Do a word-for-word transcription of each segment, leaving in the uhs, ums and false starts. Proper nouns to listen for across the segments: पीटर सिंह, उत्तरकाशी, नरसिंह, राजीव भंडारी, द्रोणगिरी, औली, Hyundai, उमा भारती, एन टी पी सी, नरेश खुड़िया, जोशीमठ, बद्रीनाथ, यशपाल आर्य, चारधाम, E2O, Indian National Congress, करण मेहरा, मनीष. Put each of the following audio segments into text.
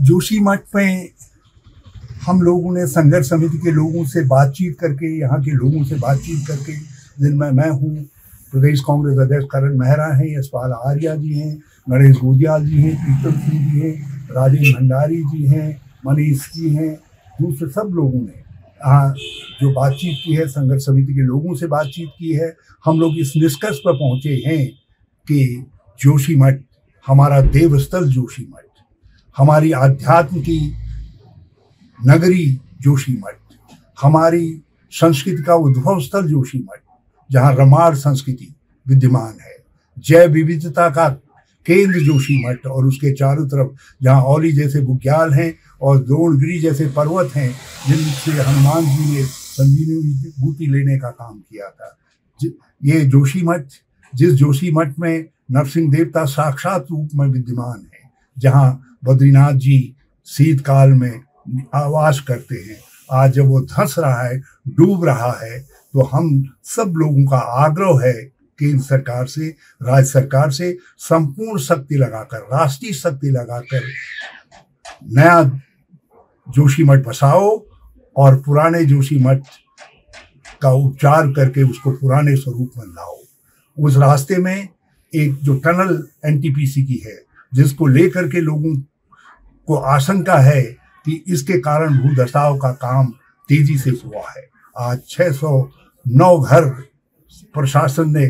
जोशीमठ में हम लोगों ने संघर्ष समिति के लोगों से बातचीत करके यहाँ के लोगों से बातचीत करके जिनमें मैं हूँ, प्रदेश कांग्रेस अध्यक्ष करण मेहरा हैं, यशपाल आर्य जी हैं, नरेश खुड़िया जी हैं, पीटर सिंह जी हैं, राजीव भंडारी जी हैं, मनीष जी हैं, दूसरे सब लोगों ने हाँ जो बातचीत की है, संघर्ष समिति के लोगों से बातचीत की है। हम लोग इस निष्कर्ष पर पहुँचे हैं कि जोशीमठ हमारा देवस्थल, जोशीमठ हमारी आध्यात्म की नगरी, जोशीमठ हमारी संस्कृति का उद्भव स्थल, जोशीमठ जहाँ रमार संस्कृति विद्यमान है, जैव विविधता का केंद्र जोशीमठ और उसके चारों तरफ जहाँ औली जैसे बुग्याल हैं और द्रोणगिरी जैसे पर्वत हैं जिनसे हनुमान जी ने संजीवनी बूटी लेने का काम किया था। ये जोशीमठ, जिस जोशीमठ में नरसिंह देवता साक्षात रूप में विद्यमान है, जहाँ बद्रीनाथ जी शीतकाल में आवास करते हैं, आज जब वो धंस रहा है, डूब रहा है, तो हम सब लोगों का आग्रह है केंद्र सरकार से, राज्य सरकार से, संपूर्ण शक्ति लगाकर, राष्ट्रीय शक्ति लगाकर नया जोशीमठ बसाओ और पुराने जोशीमठ का उपचार करके उसको पुराने स्वरूप में लाओ। उस रास्ते में एक जो tunnel एन टी पी सी की है, जिसको लेकर के लोगों को आशंका है कि इसके कारण भूदशाओं का काम तेजी से हुआ है। आज छह सौ नौ घर प्रशासन ने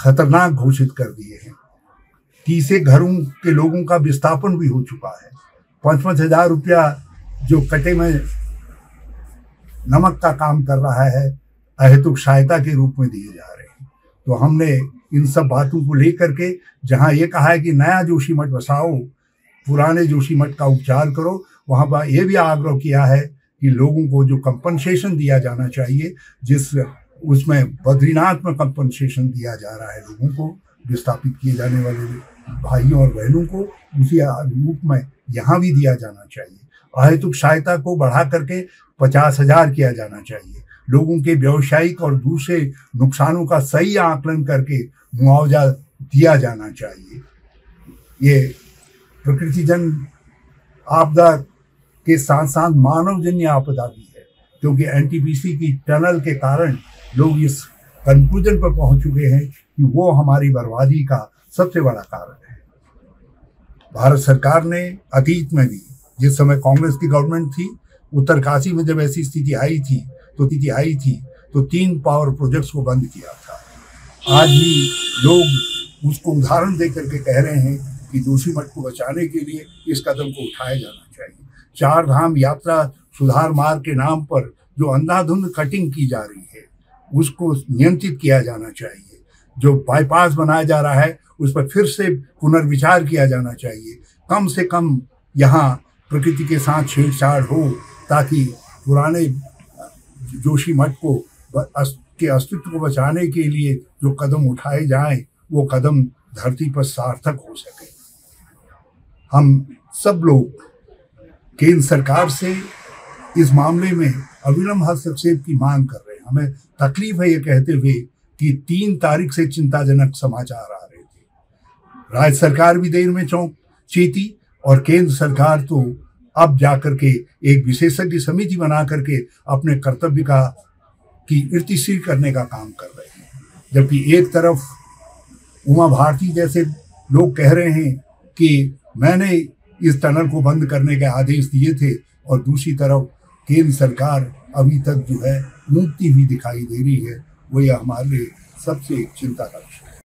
खतरनाक घोषित कर दिए हैं। तीसरे घरों के लोगों का विस्थापन भी हो चुका है। पाँच पाँच हजार रुपया जो कटे में नमक का काम कर रहा है, अहेतुक सहायता के रूप में दिए जा रहे हैं। तो हमने इन सब बातों को लेकर के जहाँ ये कहा है कि नया जोशीमठ बसाओ, पुराने जोशीमठ का उपचार करो, वहाँ पर यह भी आग्रह किया है कि लोगों को जो कंपनसेशन दिया जाना चाहिए, जिस उसमें बद्रीनाथ में कंपनसेशन दिया जा रहा है लोगों को, विस्थापित किए जाने वाले भाइयों और बहनों को, उसी रूप में यहाँ भी दिया जाना चाहिए। अहेतुक सहायता को बढ़ा करके पचास हजार किया जाना चाहिए। लोगों के व्यवसायिक और दूसरे नुकसानों का सही आकलन करके मुआवजा दिया जाना चाहिए। ये प्रकृतिजन्य आपदा के साथ साथ मानवजन्य आपदा भी है, क्योंकि एन टी पी सी की टनल के कारण लोग इस कंक्लूजन पर पहुंच चुके हैं कि वो हमारी बर्बादी का सबसे बड़ा कारण है। भारत सरकार ने अतीत में भी, जिस समय कांग्रेस की गवर्नमेंट थी, उत्तरकाशी में जब ऐसी स्थिति आई थी तो स्थिति आई थी तो तीन पावर प्रोजेक्ट्स को बंद किया था। आज भी लोग उसको उदाहरण दे करके कह रहे हैं कि जोशीमठ को बचाने के लिए इस कदम को उठाया जाना चाहिए। चारधाम यात्रा सुधार मार्ग के नाम पर जो अंधाधुंध कटिंग की जा रही है, उसको नियंत्रित किया जाना चाहिए। जो बाईपास बनाया जा रहा है, उस पर फिर से पुनर्विचार किया जाना चाहिए। कम से कम यहाँ प्रकृति के साथ छेड़छाड़ हो, ताकि पुराने जोशीमठ को के अस्तित्व को बचाने के लिए जो कदम उठाए जाएं, वो कदम धरती पर सार्थक हो सके। हम सब लोग केंद्र सरकार से इस मामले में अविलंब हस्तक्षेप की मांग कर रहे हैं। हमें तकलीफ है ये कहते हुए कि तीन तारीख से चिंताजनक समाचार आ रहे थे। राज्य सरकार भी देर में चौंक चेती और केंद्र सरकार तो अब जाकर के एक विशेषज्ञ समिति बना करके अपने कर्तव्य का की इर्तिशीर करने का काम कर रहे हैं। जबकि एक तरफ उमा भारती जैसे लोग कह रहे हैं कि मैंने इस टनल को बंद करने के आदेश दिए थे, और दूसरी तरफ केंद्र सरकार अभी तक जो है मुक्ति भी दिखाई दे रही है। वो यह हमारे सबसे चिंता का विषय।